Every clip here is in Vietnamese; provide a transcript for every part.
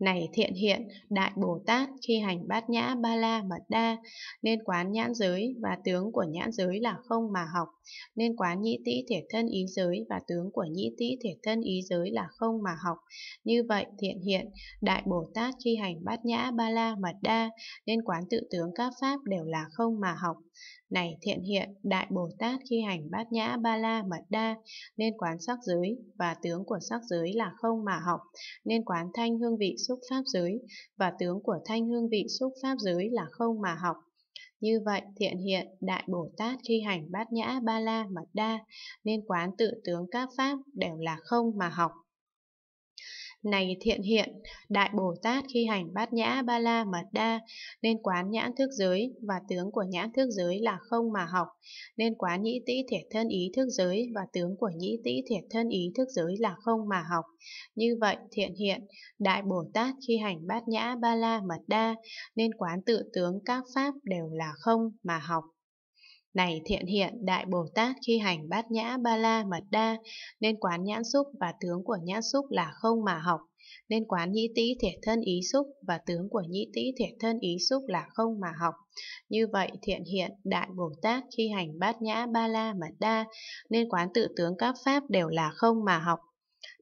Này thiện hiện, Đại Bồ Tát khi hành bát nhã ba la mật đa, nên quán nhãn giới và tướng của nhãn giới là không mà học, nên quán nhĩ tĩ thể thân ý giới và tướng của nhĩ tĩ thể thân ý giới là không mà học. Như vậy thiện hiện, Đại Bồ Tát khi hành bát nhã ba la mật đa, nên quán tự tướng các pháp đều là không mà học. Này thiện hiện, Đại Bồ Tát khi hành bát nhã ba la mật đa, nên quán sắc giới và tướng của sắc giới là không mà học, nên quán thanh hương vị xúc pháp giới và tướng của thanh hương vị xúc pháp giới là không mà học. Như vậy thiện hiện, Đại Bồ Tát khi hành bát nhã ba la mật đa, nên quán tự tướng các pháp đều là không mà học. Này thiện hiện, Đại Bồ Tát khi hành bát nhã ba la mật đa, nên quán nhãn thức giới và tướng của nhãn thức giới là không mà học, nên quán nhĩ tĩ thể thân ý thức giới và tướng của nhĩ tĩ thể thân ý thức giới là không mà học. Như vậy thiện hiện, Đại Bồ Tát khi hành bát nhã ba la mật đa, nên quán tự tướng các pháp đều là không mà học. Này thiện hiện, Đại Bồ Tát khi hành bát nhã ba la mật đa, nên quán nhãn xúc và tướng của nhãn xúc là không mà học, nên quán nhĩ tĩ thể thân ý xúc và tướng của nhĩ tĩ thể thân ý xúc là không mà học. Như vậy thiện hiện, Đại Bồ Tát khi hành bát nhã ba la mật đa, nên quán tự tướng các pháp đều là không mà học.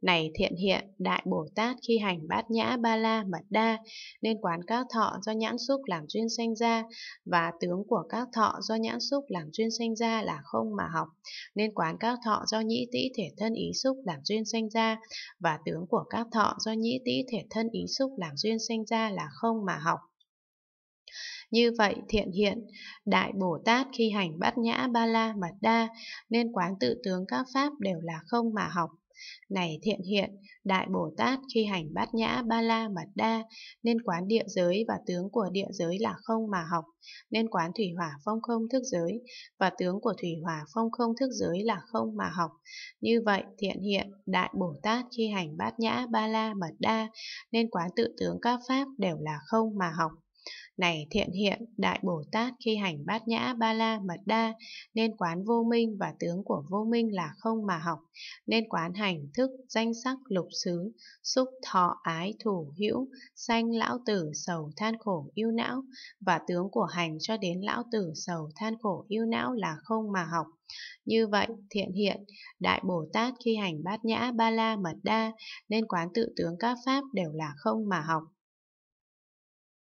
Này thiện hiện, Đại Bồ Tát khi hành bát nhã ba la mật đa, nên quán các thọ do nhãn xúc làm duyên sanh ra và tướng của các thọ do nhãn xúc làm duyên sanh ra là không mà học, nên quán các thọ do nhĩ tĩ thể thân ý xúc làm duyên sanh ra và tướng của các thọ do nhĩ tĩ thể thân ý xúc làm duyên sanh ra là không mà học. Như vậy thiện hiện, Đại Bồ Tát khi hành bát nhã ba la mật đa, nên quán tự tướng các pháp đều là không mà học. Này thiện hiện, Đại Bồ Tát khi hành bát nhã ba la mật đa, nên quán địa giới và tướng của địa giới là không mà học, nên quán thủy hỏa phong không thức giới và tướng của thủy hỏa phong không thức giới là không mà học. Như vậy thiện hiện, Đại Bồ Tát khi hành bát nhã ba la mật đa, nên quán tự tướng các pháp đều là không mà học. Này thiện hiện, Đại Bồ Tát khi hành bát nhã ba la mật đa, nên quán vô minh và tướng của vô minh là không mà học, nên quán hành thức danh sắc lục xứ xúc thọ ái thủ hữu sanh lão tử sầu than khổ ưu não và tướng của hành cho đến lão tử sầu than khổ ưu não là không mà học. Như vậy thiện hiện, Đại Bồ Tát khi hành bát nhã ba la mật đa, nên quán tự tướng các pháp đều là không mà học.